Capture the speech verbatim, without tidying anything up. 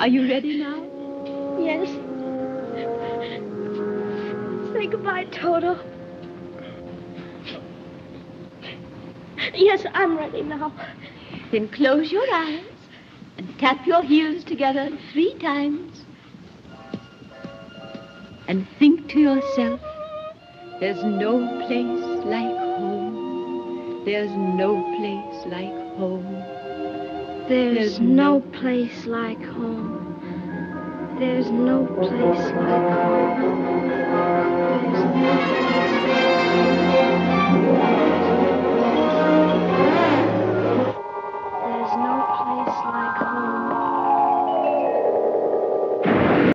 Are you ready now? Yes. Say goodbye, Toto. Yes, I'm ready now. Then close your eyes and tap your heels together three times. And think to yourself, there's no place like home. There's no place like home. There's no place like home. There's no place like home.